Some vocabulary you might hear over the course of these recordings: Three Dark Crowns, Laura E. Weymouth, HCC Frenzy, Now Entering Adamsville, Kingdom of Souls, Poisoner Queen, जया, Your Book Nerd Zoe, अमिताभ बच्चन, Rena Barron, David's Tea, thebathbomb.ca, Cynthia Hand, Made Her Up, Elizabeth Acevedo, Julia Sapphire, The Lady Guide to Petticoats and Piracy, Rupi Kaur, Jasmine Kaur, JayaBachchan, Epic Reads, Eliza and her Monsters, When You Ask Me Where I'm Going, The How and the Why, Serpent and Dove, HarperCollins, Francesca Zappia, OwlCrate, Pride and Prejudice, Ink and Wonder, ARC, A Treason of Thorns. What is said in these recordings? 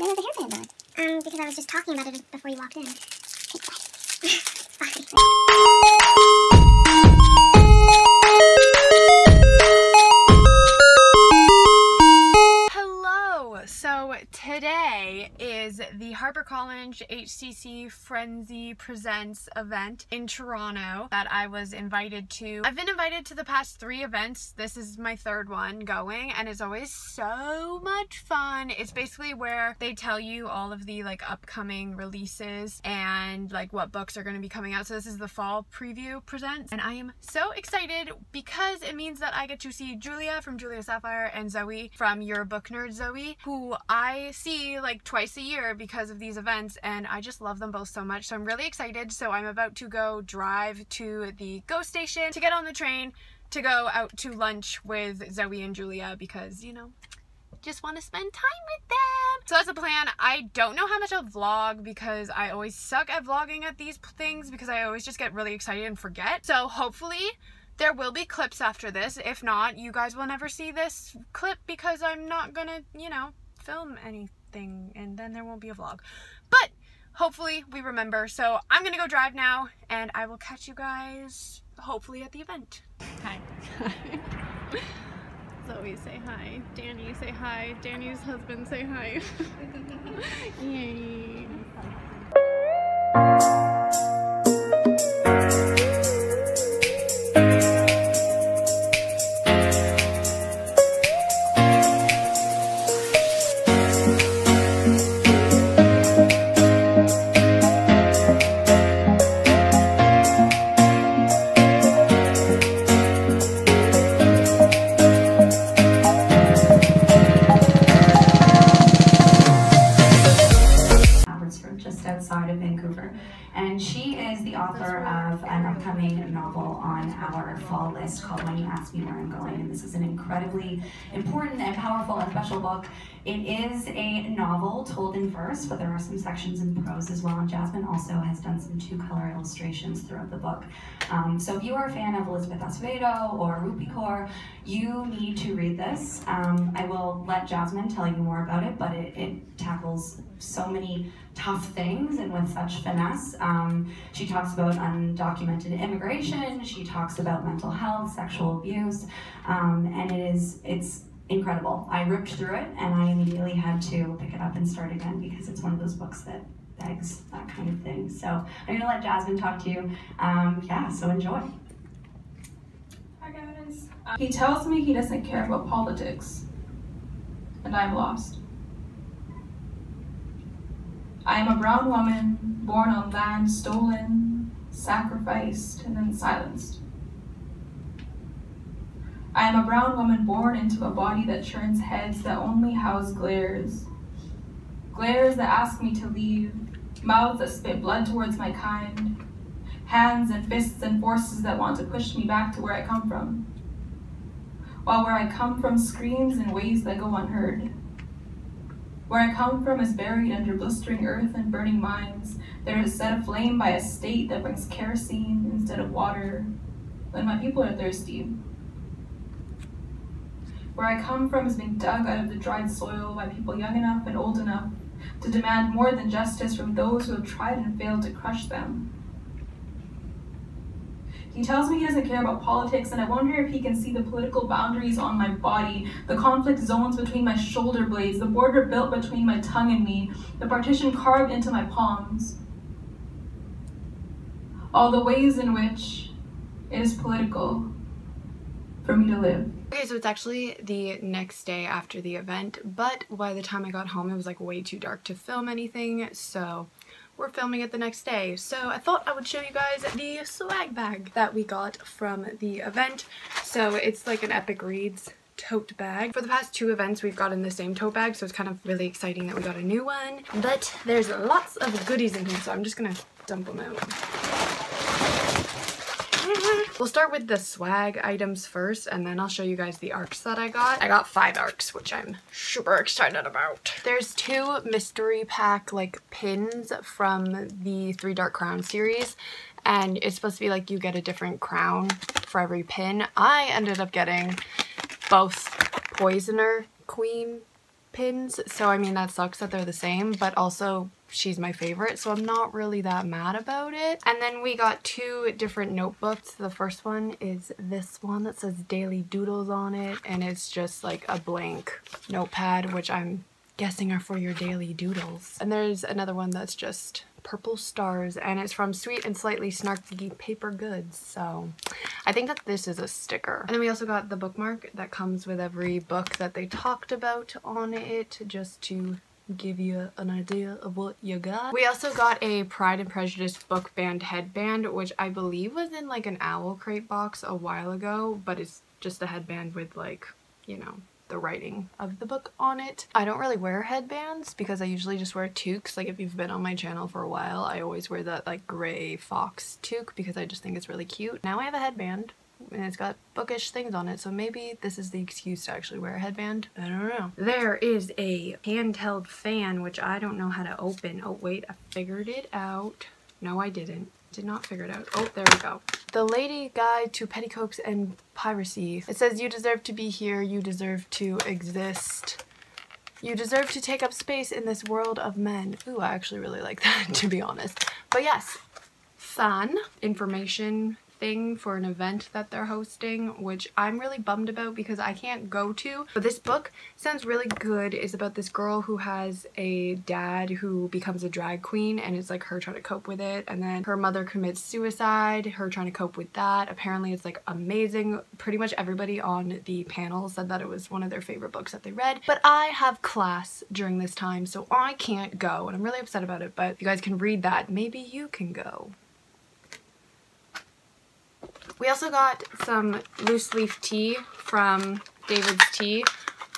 you know the hairband on? Because I was just talking about it before you walked in. Take that. Bye. Today is the HarperCollins HCC Frenzy Presents event in Toronto that I was invited to. I've been invited to the past 3 events. This is my 3rd one going, and it's always so much fun. It's basically where they tell you all of the like upcoming releases and like what books are going to be coming out. So this is the Fall Preview Presents, and I am so excited because it means that I get to see Julia from Julia Sapphire and Zoe from Your Book Nerd Zoe, who I see like twice a year because of these events, and I just love them both so much, so I'm really excited. So I'm about to go drive to the GO station to get on the train to go out to lunch with Zoe and Julia because, you know, just want to spend time with them. So that's the plan. I don't know how much I'll vlog because I always suck at vlogging at these things because I always just get really excited and forget. So hopefully there will be clips after this. If not, you guys will never see this clip because I'm not gonna, you know, film anything, and then there won't be a vlog, but hopefully we remember. So I'm gonna go drive now, and I will catch you guys hopefully at the event. Hi. Hi. Zoe, say hi. Danny, say hi. Danny's husband, say hi. Yay. Called When You Ask Me Where I'm Going, and this is an incredibly important and powerful and special book. It is a novel told in verse, but there are some sections in prose as well, and Jasmine also has done some 2-color illustrations throughout the book. So if you are a fan of Elizabeth Acevedo or Rupi Kaur, you need to read this. I will let Jasmine tell you more about it, but it tackles so many tough things and with such finesse. She talks about undocumented immigration, she talks about mental health, sexual abuse, and it's incredible. I ripped through it and I immediately had to pick it up and start again because it's one of those books that begs that kind of thing. So I'm gonna let Jasmine talk to you. Yeah, so enjoy. Hi guys. He tells me he doesn't care about politics and I'm lost. I am a brown woman, born on land stolen, sacrificed, and then silenced. I am a brown woman born into a body that turns heads that only house glares. Glares that ask me to leave, mouths that spit blood towards my kind, hands and fists and forces that want to push me back to where I come from. While where I come from screams in ways that go unheard. Where I come from is buried under blistering earth and burning mines. There is set aflame by a state that brings kerosene instead of water when my people are thirsty. Where I come from is being dug out of the dried soil by people young enough and old enough to demand more than justice from those who have tried and failed to crush them. He tells me he doesn't care about politics, and I wonder if he can see the political boundaries on my body, the conflict zones between my shoulder blades, the border built between my tongue and me, the partition carved into my palms. All the ways in which it is political for me to live. Okay, so it's actually the next day after the event, but by the time I got home, it was like way too dark to film anything, so we're filming it the next day. So I thought I would show you guys the swag bag that we got from the event. So it's like an Epic Reads tote bag. For the past 2 events, we've gotten the same tote bag, so it's kind of really exciting that we got a new one. But there's lots of goodies in here, so I'm just gonna dump them out. We'll start with the swag items first, and then I'll show you guys the ARCs that I got. I got 5 ARCs, which I'm super excited about. There's 2 mystery pack like pins from the 3 Dark Crowns series, and it's supposed to be like you get a different crown for every pin. I ended up getting both Poisoner Queen pins, so I mean that sucks that they're the same, but also she's my favorite, so I'm not really that mad about it. And then we got two different notebooks. The first one is this one that says Daily Doodles on it, and it's just like a blank notepad, which I'm guessing are for your daily doodles. And there's another one that's just purple stars, and it's from Sweet and Slightly Snarky Paper Goods, so I think that this is a sticker. And then we also got the bookmark that comes with every book that they talked about on it, just to give you an idea of what you got. We also got a Pride and Prejudice book band headband, which I believe was in like an owl crate box a while ago, but it's just a headband with, like, you know, the writing of the book on it. I don't really wear headbands because I usually just wear toques. Like, if you've been on my channel for a while, I always wear that like gray fox toque because I just think it's really cute. Now I have a headband and it's got bookish things on it, so maybe this is the excuse to actually wear a headband. I don't know. There is a handheld fan, which I don't know how to open. Oh wait, I figured it out. No, I didn't. Did not figure it out. Oh, there we go. The Lady Guide to Petticoats and Piracy. It says, you deserve to be here. You deserve to exist. You deserve to take up space in this world of men. Ooh, I actually really like that, to be honest. But yes, fun information thing for an event that they're hosting, which I'm really bummed about because I can't go to. But this book sounds really good. It's about this girl who has a dad who becomes a drag queen, and it's like her trying to cope with it. And then her mother commits suicide, her trying to cope with that. Apparently it's like amazing. Pretty much everybody on the panel said that it was one of their favorite books that they read. But I have class during this time, so I can't go, and I'm really upset about it. But if you guys can read that, maybe you can go. We also got some loose leaf tea from David's Tea.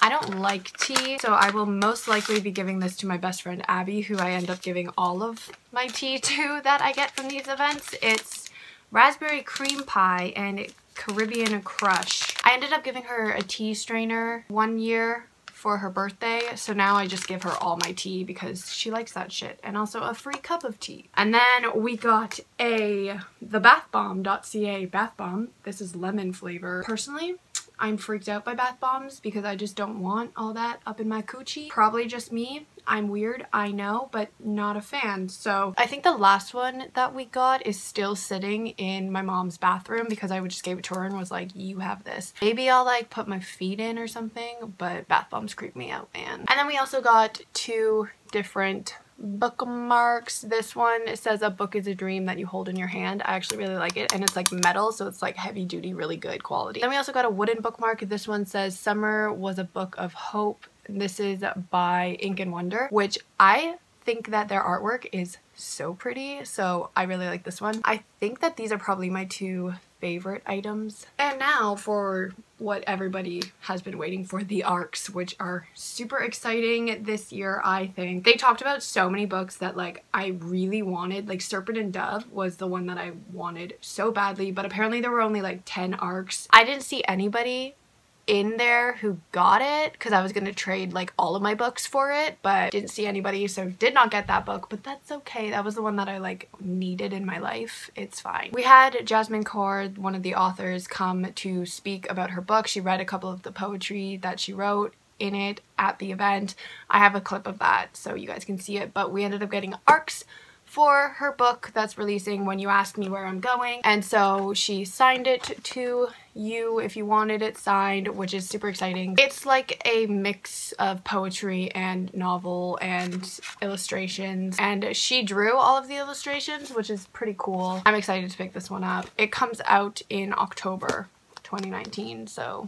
I don't like tea, so I will most likely be giving this to my best friend Abby, who I end up giving all of my tea to that I get from these events. It's raspberry cream pie and Caribbean crush. I ended up giving her a tea strainer one year for her birthday, so now I just give her all my tea because she likes that shit, and also a free cup of tea. And then we got a thebathbomb.ca bath bomb. This is lemon flavor. Personally, I'm freaked out by bath bombs because I just don't want all that up in my coochie. Probably just me. I'm weird, I know, but not a fan. So I think the last one that we got is still sitting in my mom's bathroom because I just gave it to her and was like, you have this. Maybe I'll like put my feet in or something, but bath bombs creep me out, man. And then we also got two different bookmarks. This one says, a book is a dream that you hold in your hand. I actually really like it, and it's like metal, so it's like heavy duty, really good quality. Then we also got a wooden bookmark. This one says, summer was a book of hope. This is by Ink and Wonder, which I think that their artwork is so pretty, so I really like this one. I think that these are probably my two favorite items. And now for what everybody has been waiting for, the ARCs, which are super exciting this year, I think. They talked about so many books that like I really wanted. Like Serpent and Dove was the one that I wanted so badly, but apparently there were only like 10 ARCs. I didn't see anybody in there who got it because I was gonna trade like all of my books for it, but didn't see anybody, so did not get that book. But that's okay, that was the one that I like needed in my life. It's fine. We had Jasmine Kaur, one of the authors, come to speak about her book. She read a couple of the poetry that she wrote in it at the event. I have a clip of that so you guys can see it, but we ended up getting ARCs for her book that's releasing, When You Ask Me Where I'm Going. And so she signed it to you if you wanted it signed, which is super exciting. It's like a mix of poetry and novel and illustrations, and she drew all of the illustrations, which is pretty cool. I'm excited to pick this one up. It comes out in October 2019, so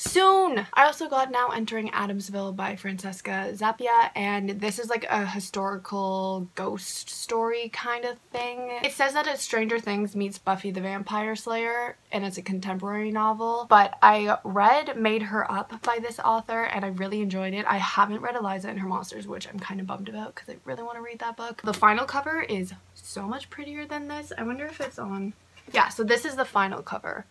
soon! I also got Now Entering Adamsville by Francesca Zappia, and this is like a historical ghost story kind of thing. It says that it's Stranger Things meets Buffy the Vampire Slayer, and it's a contemporary novel, but I read Made Her Up by this author and I really enjoyed it. I haven't read Eliza and Her Monsters, which I'm kind of bummed about because I really want to read that book. The final cover is so much prettier than this. I wonder if it's on... Yeah, so this is the final cover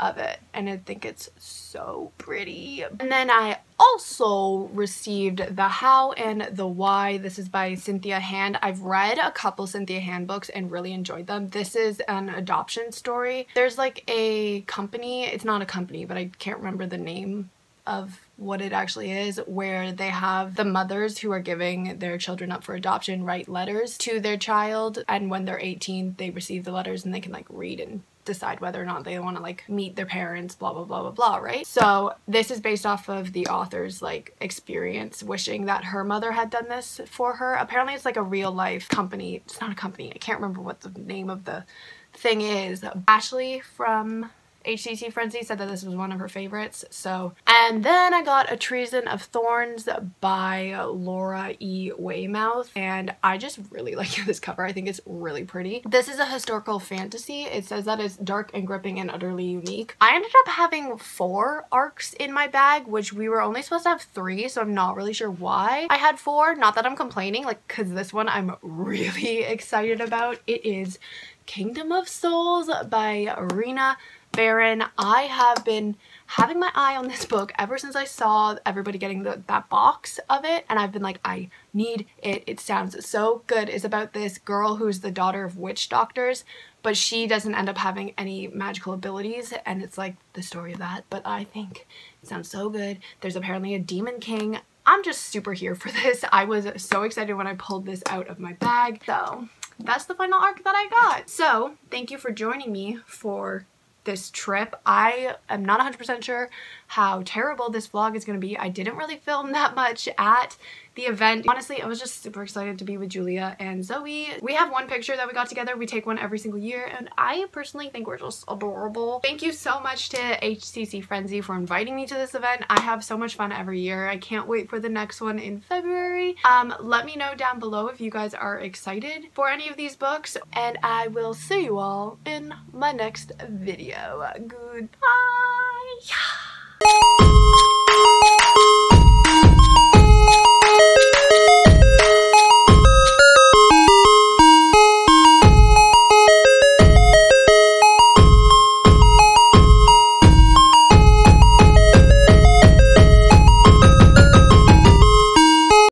of it, and I think it's so pretty. And then I also received The How and the Why. This is by Cynthia Hand. I've read a couple Cynthia Hand books and really enjoyed them. This is an adoption story. There's like a company, it's not a company, but I can't remember the name of what it actually is, where they have the mothers who are giving their children up for adoption write letters to their child, and when they're 18 they receive the letters and they can like read and decide whether or not they want to like meet their parents, blah blah blah blah blah, right? So this is based off of the author's like experience wishing that her mother had done this for her. Apparently it's like a real life company. It's not a company, I can't remember what the name of the thing is. Ashley from HCC Frenzy said that this was one of her favorites. So, and then I got A Treason of Thorns by Laura E. Weymouth, and I just really like this cover. I think it's really pretty. This is a historical fantasy. It says that it's dark and gripping and utterly unique. I ended up having 4 ARCs in my bag, which we were only supposed to have 3, so I'm not really sure why I had 4. Not that I'm complaining, like, because this one I'm really excited about. It is Kingdom of Souls by Rena Barron. I have been having my eye on this book ever since I saw everybody getting that box of it, and I've been like, I need it. It sounds so good. It's about this girl who's the daughter of witch doctors, but she doesn't end up having any magical abilities, and it's like the story of that, but I think it sounds so good. There's apparently a demon king. I'm just super here for this. I was so excited when I pulled this out of my bag. So that's the final arc that I got. So thank you for joining me for this trip. I am not 100% sure how terrible this vlog is going to be. I didn't really film that much at the event. Honestly, I was just super excited to be with Julia and Zoe. We have one picture that we got together. We take one every single year, and I personally think we're just adorable. Thank you so much to HCC Frenzy for inviting me to this event. I have so much fun every year. I can't wait for the next one in February. Let me know down below if you guys are excited for any of these books, and I will see you all in my next video. Goodbye! Yeah.